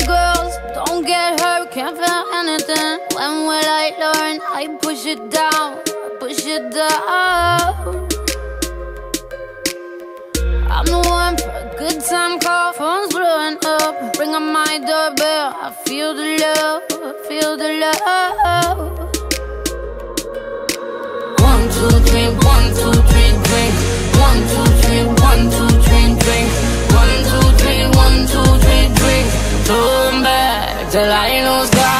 Hey girls, don't get hurt, can't feel anything. When will I learn? I push it down, push it down. I'm the one for a good time call, phone's blowing up. Ring on my doorbell, I feel the love, I feel the love. 1, 2, 3, 1, 2, 3, drink. 1, 2, 3, 1, 2, 3, drink. 1, 2, 3, 1, 2, 3, drink. Turn back till I know it's gone.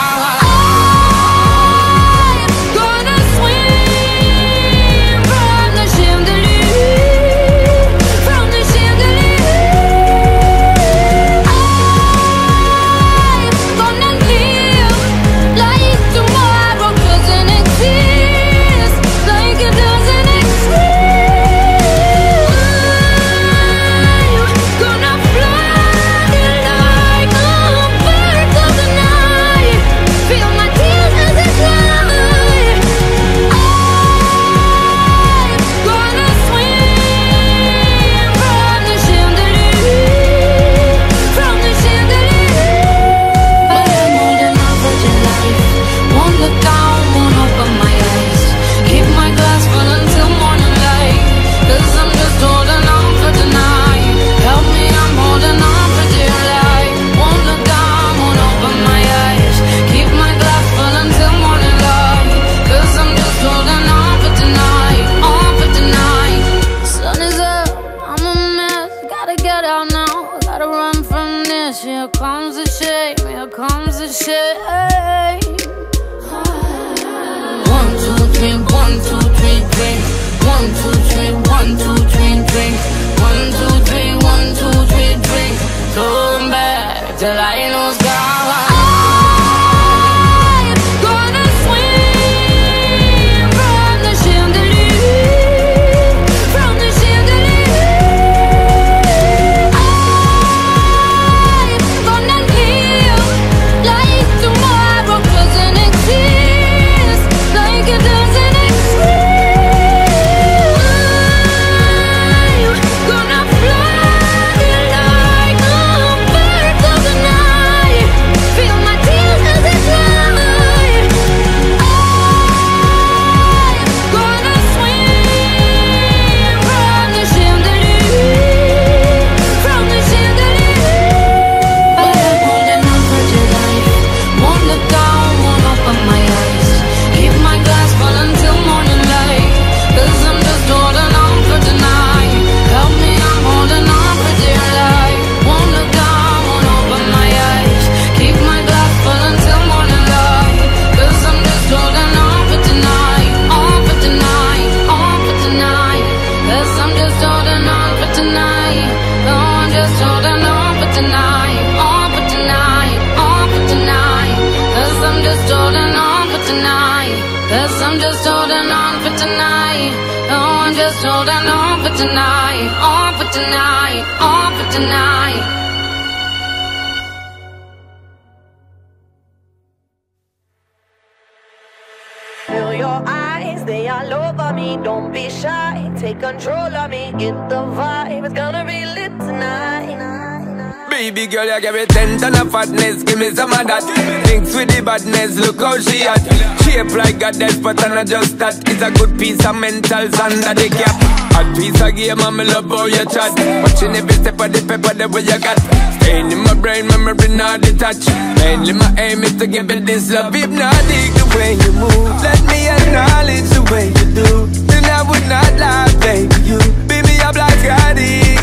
But I just that is a good piece of mentals under the cap. A piece of game and me love how you chat. Watching every step of the paper, the way you got. Staying in my brain, memory not detached. Mainly my aim is to give it this love. If not, dig the way you move. Let me acknowledge the way you do. Then I would not lie, baby, you beat me up like I did.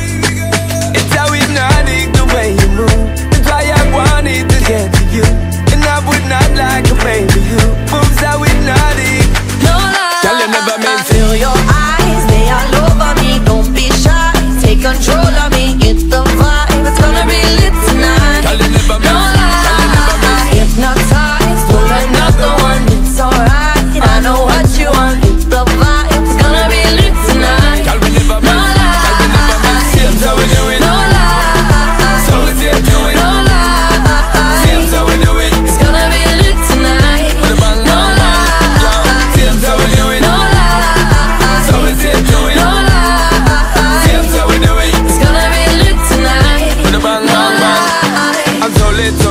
It's how if not dig the way you move. That's why I wanted to get to you. And I would not lie, baby, you moves I would not dig. Feel your eyes, they all over me. Don't be shy, take control of me. It's the vibe, it's gonna be lit tonight. No lie, hypnotized for another one. It's alright, I know what you want. It's the vibe, it's gonna be lit tonight. No lie, here's how we do it. No lie,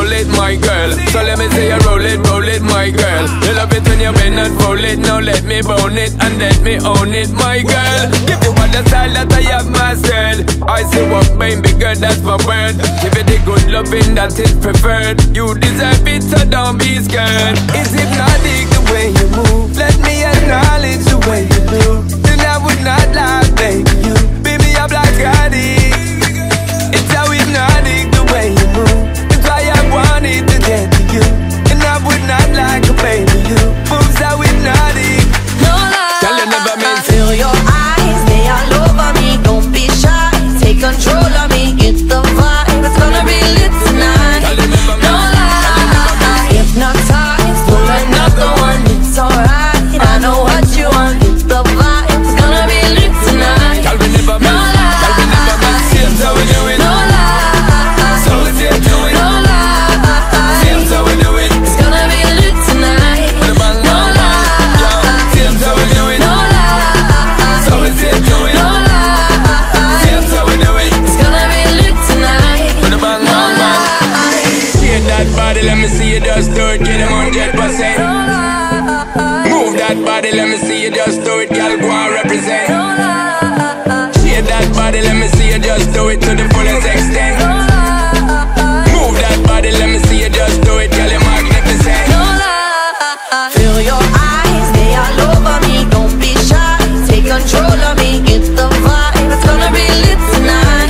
roll it, my girl. So let me see you roll it, my girl. You love it when you bend and roll it. Now let me bone it and let me own it, my girl. Give you all the style that I have mastered. I see what mine bigger, that's my word. Give you the good loving that is preferred. You deserve it, so don't be scared. It's hypnotic the way you move. Let me acknowledge the way you do. Then I would not lie, baby, you beat me up like I did. It's how hypnotic the way you move. It's why I wanted to get to you. And I would not lie, baby, you moves how hypnotic. No lie, tell you never meant to. Feel your eyes, they all over me. Don't be shy, take control of me. Get the vibe, it's gonna be lit tonight. No lie, hypnotized, pull another one, it's alright. I know what you want, get the vibe, it's gonna be lit tonight. No lie, seems how we do it. No lie, so it's here to it. No lie, seems how we do it. It's gonna be lit tonight. No lie, seems how we do it. No lie, so it's here to it. No lie, seems how we do it. It's gonna be lit tonight. No lie, get that body, let me see you just do it. Get him 100%. No lie. Body, let me see you just do it, girl. Go and represent. Shake that body, let me see you just do it to the fullest extent. Move that body, let me see you just do it, girl. You're magnificent. No lie, feel your eyes, they all over me. Don't be shy, take control of me. It's the vibe, it's gonna be lit tonight.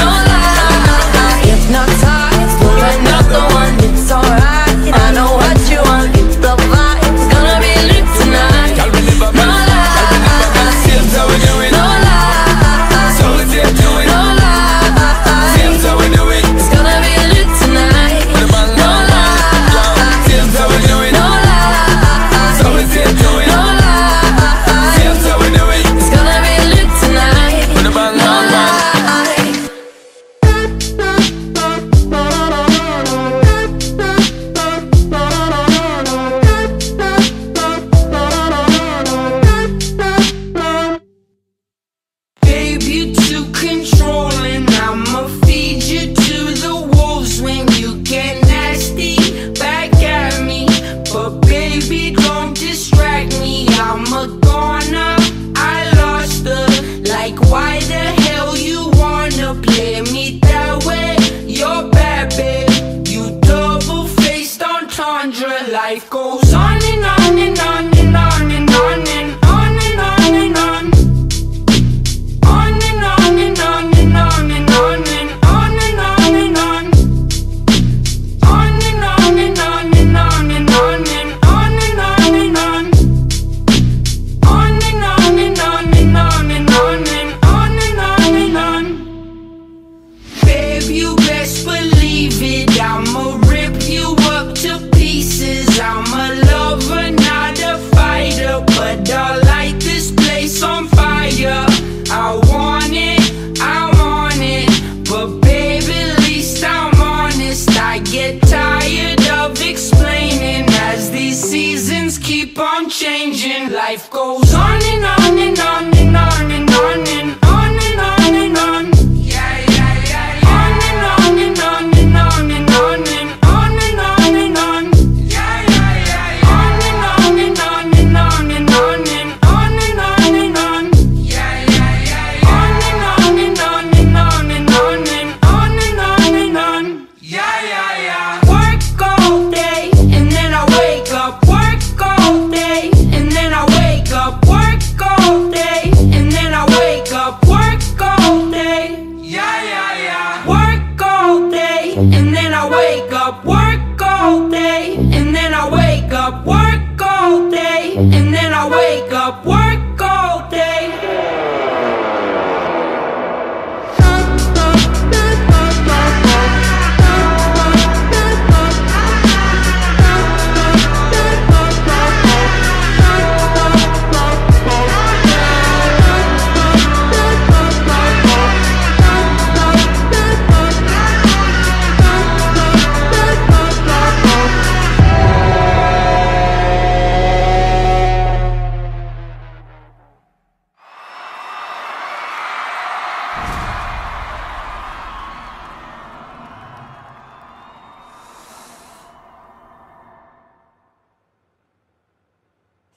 No lie, hypnotized, pull another one. It's alright, I know what you want. It's the vibe.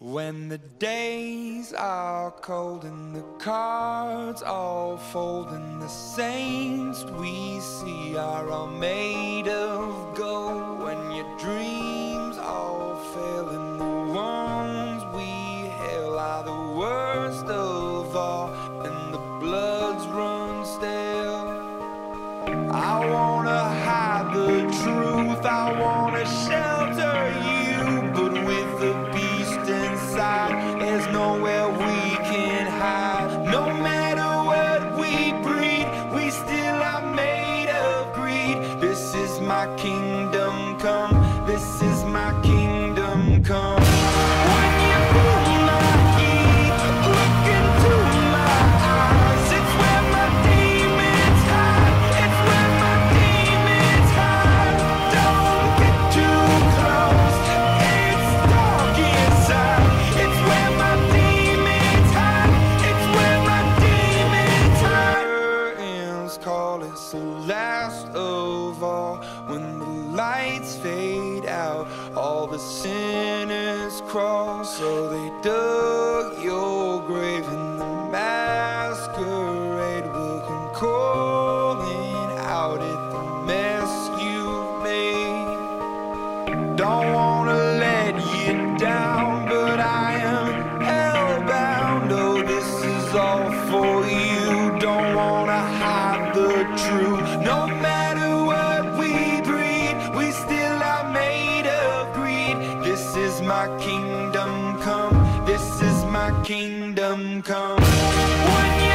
When the days are cold and the cards all fold, and the saints we see are all made of gold, when your dreams all fail and the wrongs we hail are the worst of all, and the bloods run stale. I wanna hide the truth, I wanna shelter you, but with the inside, there's nowhere we can hide. No matter what we breed, we still are made of greed. This is my kingdom come. This is my kingdom come. Last of all, when the lights fade out, all the sinners crawl. So they dug your grave, and the masquerade will come calling out at the mess you made. Don't wanna let you down, but I am hellbound. Oh, this is all for you. Don't wanna hide the truth. No matter what we breed, we still are made of greed. This is my kingdom come. This is my kingdom come. When you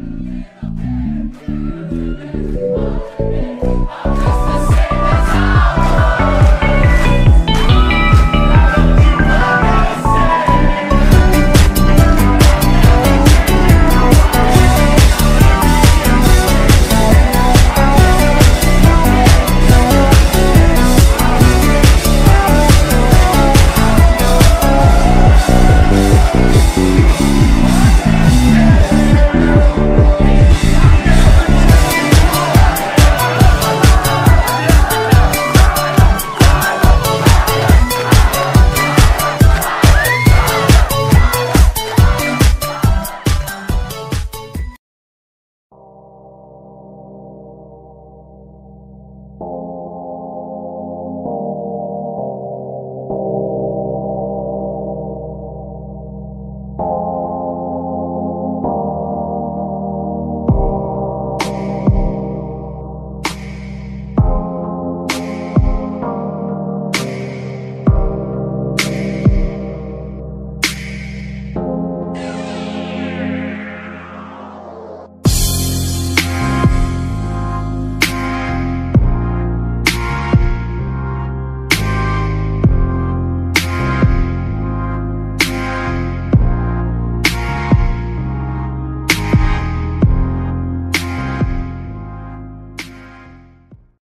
I